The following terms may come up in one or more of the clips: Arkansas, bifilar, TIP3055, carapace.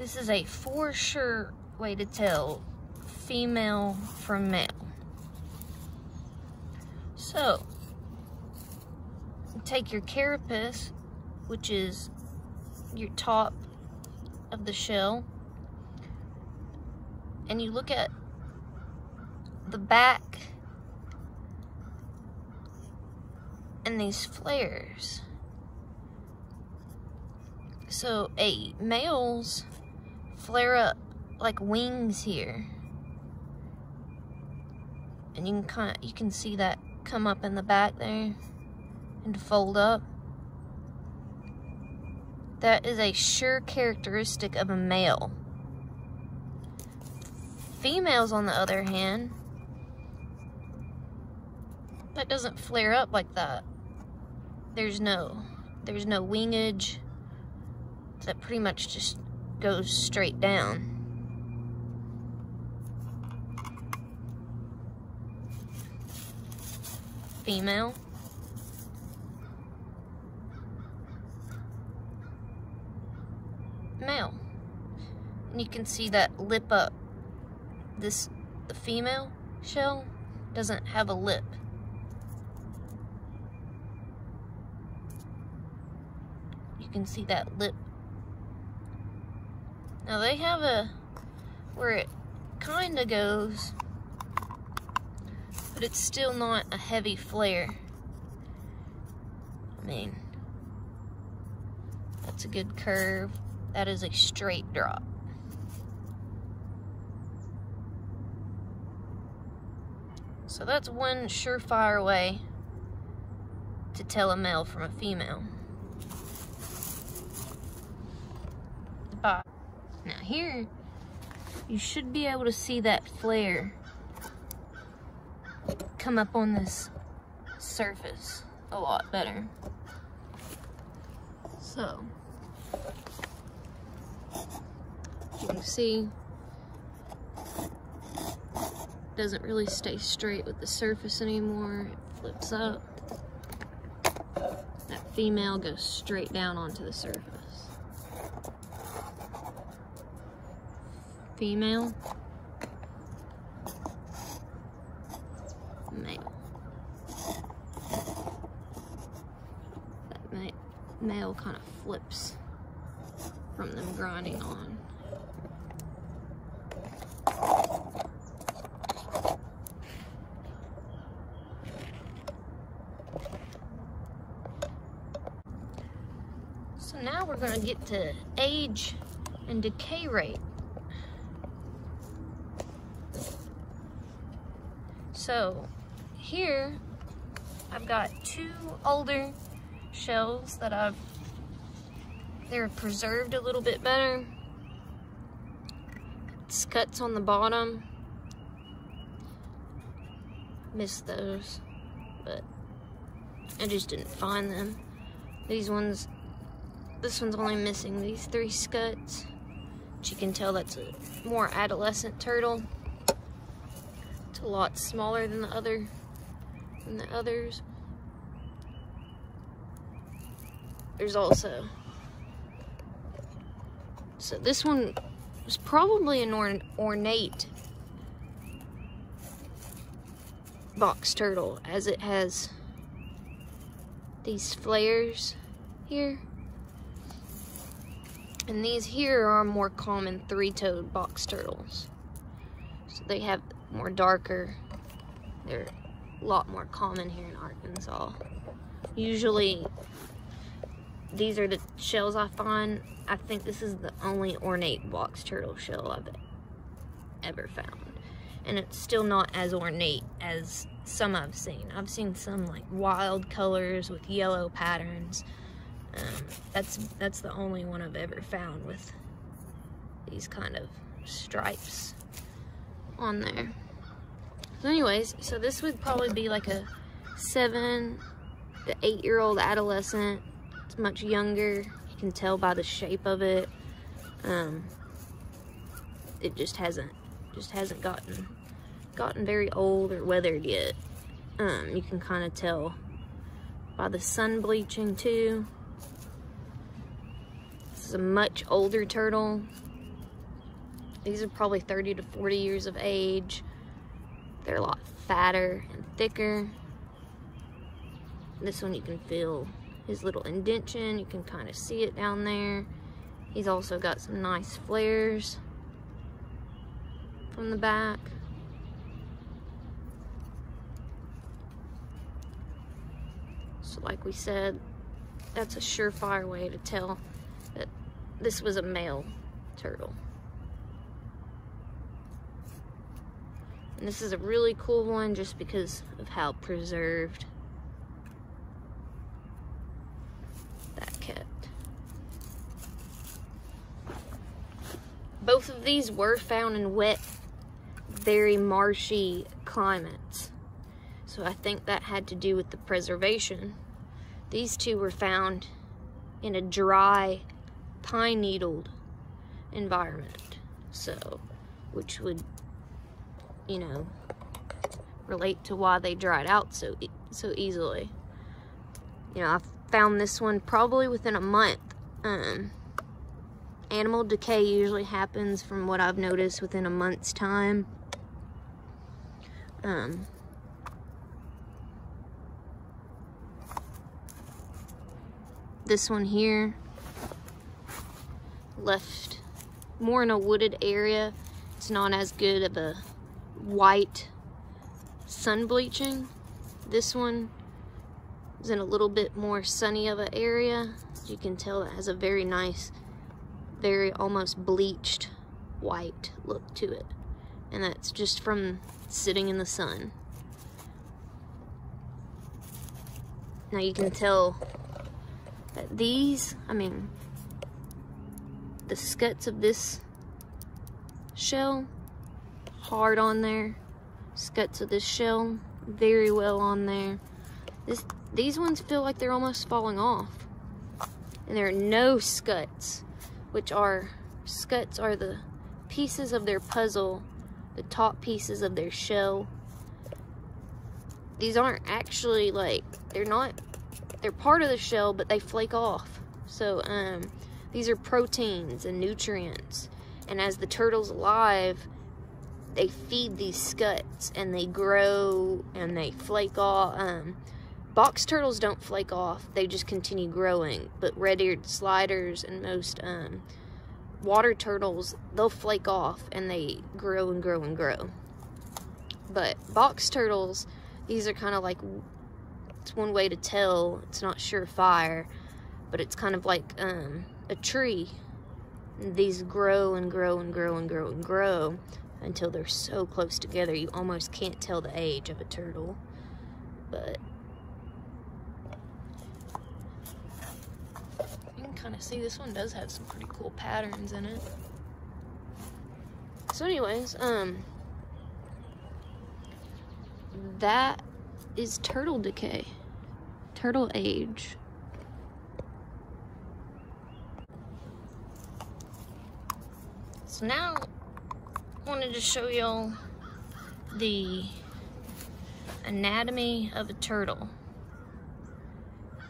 This is a for sure way to tell female from male. So, take your carapace, which is your top of the shell, and you look at the back and these flares. So a male's flare up like wings here, and you can kind of, you can see that come up in the back there and fold up. That is a sure characteristic of a male. Females, on the other hand, that doesn't flare up like that. There's no wingage. That pretty much just goes straight down. Female. Male. And you can see that lip up. The female shell doesn't have a lip. You can see that lip. Now they have a, where it kind of goes, but it's still not a heavy flare. I mean, that's a good curve. That is a straight drop. So that's one surefire way to tell a male from a female. Bye. Now here, you should be able to see that flare come up on this surface a lot better. So, you can see, it doesn't really stay straight with the surface anymore, it flips up. That female goes straight down onto the surface. Female, male. That male kind of flips from them grinding on. So now we're going to get to age and decay rate. So here I've got two older shells that they're preserved a little bit better. It's cuts on the bottom. Missed those, but I just didn't find them. This one's only missing these three scuts, but you can tell that's a more adolescent turtle. A lot smaller than the others. There's also, so this one was probably an ornate box turtle, as it has these flares here, and these here are more common three-toed box turtles. So they have more darker, they're a lot more common here in Arkansas. Usually these are the shells I find. I think this is the only ornate box turtle shell I've ever found, and it's still not as ornate as some I've seen. I've seen some like wild colors with yellow patterns. That's the only one I've ever found with these kind of stripes on there. So anyways, so this would probably be like a 7 to 8-year-old adolescent. It's much younger. You can tell by the shape of it. It just hasn't gotten very old or weathered yet. You can kind of tell by the sun bleaching too. This is a much older turtle. These are probably 30 to 40 years of age. They're a lot fatter and thicker. This one you can feel his little indentation. You can kind of see it down there. He's also got some nice flares from the back. So like we said, that's a surefire way to tell that this was a male turtle. And this is a really cool one just because of how preserved that kept. Both of these were found in wet, very marshy climates. So I think that had to do with the preservation. These two were found in a dry, pine-needled environment. So, which would, you know, relate to why they dried out so easily. You know, I found this one probably within a month. Animal decay usually happens, from what I've noticed, within a month's time. This one here, left more in a wooded area. It's not as good of a white sun bleaching. This one is in a little bit more sunny of an area. As you can tell, it has a very nice, very almost bleached white look to it, and that's just from sitting in the sun. Now you can tell that these, I mean, the scuts of this shell, hard on there. Scuts of this shell, very well on there. These ones feel like they're almost falling off. And there are no scuts, which are, scuts are the pieces of their puzzle, the top pieces of their shell. These aren't actually, like, they're not, they're part of the shell, but they flake off. So, these are proteins and nutrients. And as the turtle's alive, they feed these scuts and they grow and they flake off. Box turtles don't flake off, they just continue growing. But red-eared sliders and most water turtles, they'll flake off and they grow and grow and grow. But box turtles, these are kind of like, it's one way to tell, it's not surefire, but it's kind of like a tree. These grow and grow and grow and grow and grow until they're so close together you almost can't tell the age of a turtle. But you can kind of see this one does have some pretty cool patterns in it. So anyways, that is turtle decay, turtle age. So now I wanted to show y'all the anatomy of a turtle,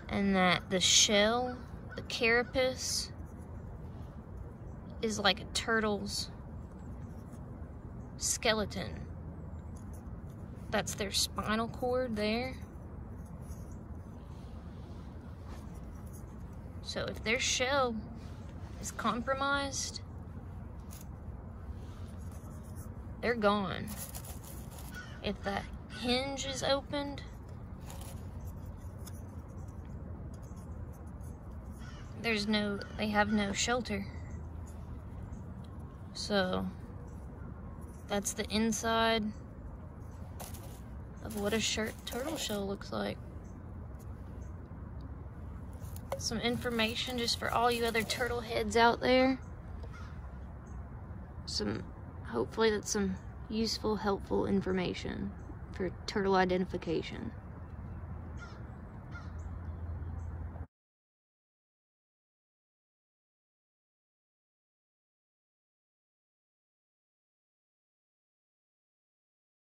and that the shell, the carapace, is like a turtle's skeleton. That's their spinal cord there. So if their shell is compromised, they're gone. If that hinge is opened, there's no, they have no shelter. So that's the inside of what a turtle shell looks like. Some information just for all you other turtle heads out there. Some, hopefully that's some useful, helpful information for turtle identification.